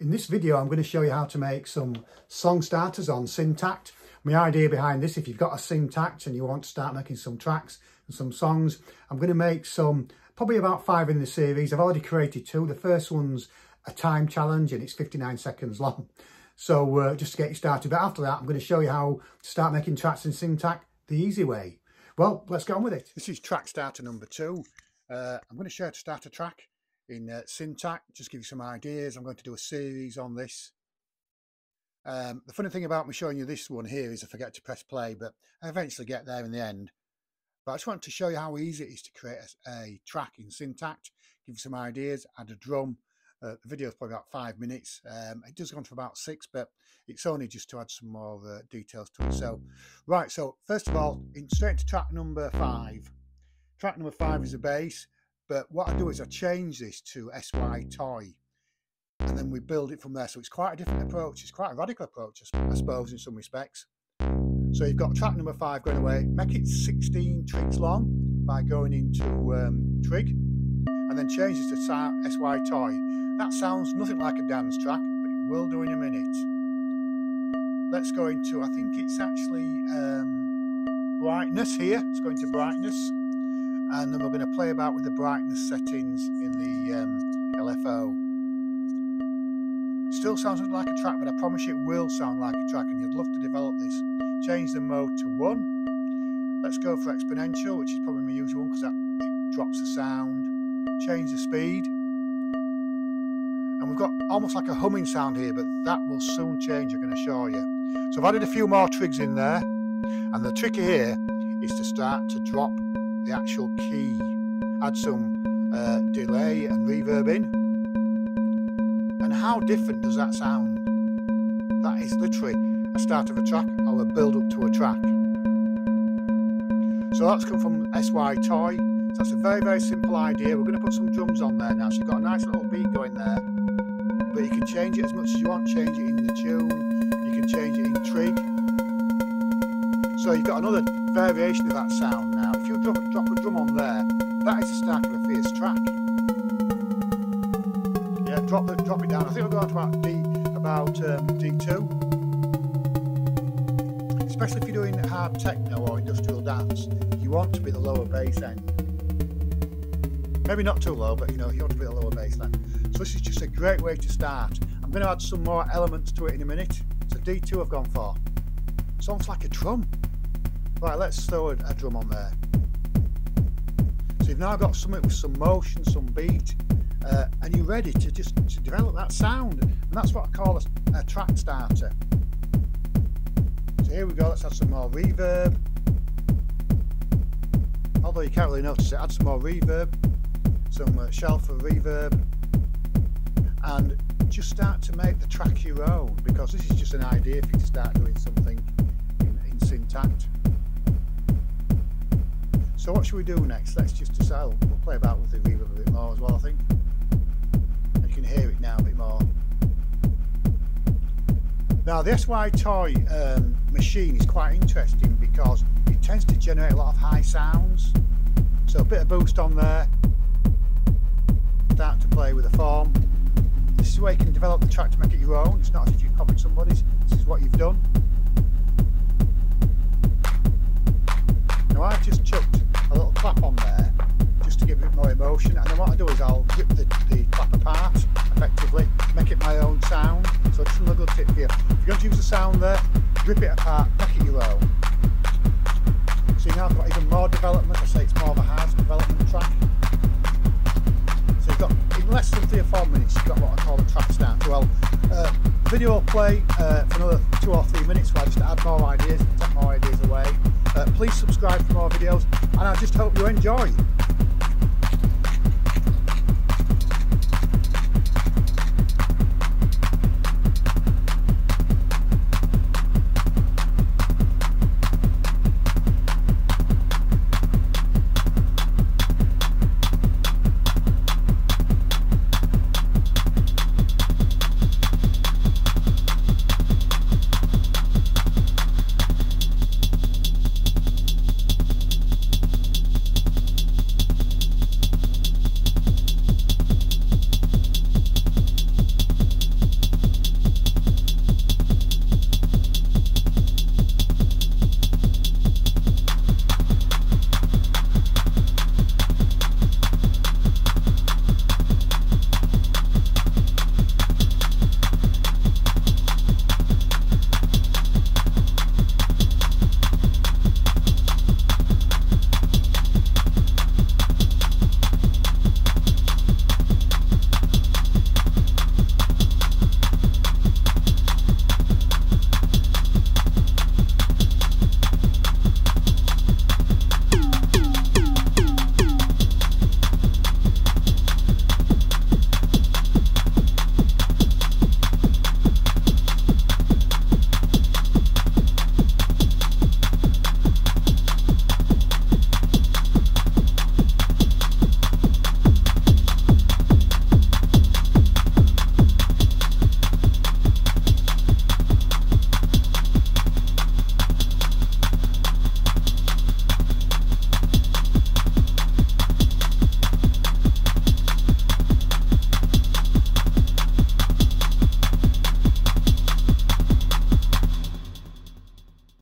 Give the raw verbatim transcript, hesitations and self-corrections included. In this video, I'm going to show you how to make some song starters on Syntakt. My idea behind this, if you've got a Syntakt and you want to start making some tracks and some songs, I'm going to make some, probably about five in the series. I've already created two. The first one's a time challenge and it's fifty-nine seconds long. So uh, just to get you started. But after that, I'm going to show you how to start making tracks in Syntakt the easy way. Well, let's get on with it. This is track starter number two. Uh, I'm going to show you how to start a track in uh, Syntakt, just give you some ideas. I'm going to do a series on this. Um, the funny thing about me showing you this one here is I forget to press play, but I eventually get there in the end. But I just want to show you how easy it is to create a, a track in Syntakt, give you some ideas, add a drum. Uh, the video is probably about five minutes. Um, it does go on for about six, but it's only just to add some more uh, details to it. So, right, so first of all, in, straight into track number five. Track number five is a bass, but what I do is I change this to S Y Toy, and then we build it from there. So it's quite a different approach. It's quite a radical approach, I suppose, in some respects. So you've got track number five going away. Make it sixteen trigs long by going into um, trig, and then change this to S Y Toy. That sounds nothing like a dance track, but it will do in a minute. Let's go into, I think it's actually um, brightness here. Let's go into brightness. And then we're going to play about with the brightness settings in the um, L F O. Still sounds like a track, but I promise you it will sound like a track, and you'd love to develop this. Change the mode to one. Let's go for exponential, which is probably my usual one because that it drops the sound. Change the speed. And we've got almost like a humming sound here, but that will soon change, I'm going to show you. So I've added a few more trigs in there. And the trick here is to start to drop the actual key, add some uh, delay and reverb in, and how different does that sound? That is literally a start of a track or a build up to a track. So that's come from S Y Toy. So that's a very very simple idea. We're going to put some drums on there now, so you've got a nice little beat going there, but you can change it as much as you want. Change it in the tune, you can change it in trig, so you've got another variation of that sound now. If you drop, drop a drum on there, that is the start of a fierce track. Yeah, drop it, drop it down. I think we'll go on to about, D, about um, D two. Especially if you're doing hard techno or industrial dance, you want to be the lower bass end. Maybe not too low, but you know, you want to be the lower bass end. So this is just a great way to start. I'm going to add some more elements to it in a minute. So D two I've gone for. It's almost like a drum. Right, let's throw a, a drum on there. So you've now got something with some motion, some beat, uh, and you're ready to just to develop that sound. And that's what I call a, a track starter. So here we go, let's add some more reverb. Although you can't really notice it, add some more reverb, some uh, shell for reverb, and just start to make the track your own, because this is just an idea for you to start doing something in, in Syntakt. So what should we do next? Let's just decide. We'll play about with the reverb a bit more as well, I think. And you can hear it now a bit more. Now the S Y Toy um, machine is quite interesting because it tends to generate a lot of high sounds. So a bit of boost on there. Start to play with the form. This is where you can develop the track to make it your own. It's not as if you've copied somebody's. This is what you've done. Now I've just chucked a little clap on there just to give it more emotion, and then what I do is I'll rip the, the clap apart effectively, make it my own sound. So just another little tip here: if you're going to use the sound there, rip it apart, make it your own. So now I've got even more development. I say it's more of a house development track. So you've got, in less than three or four minutes, you've got what I call a track start. Well, uh, the video will play uh, for another two or three minutes where I just add more ideas and take more ideas away. Uh, please subscribe for more videos, and I just hope you enjoy.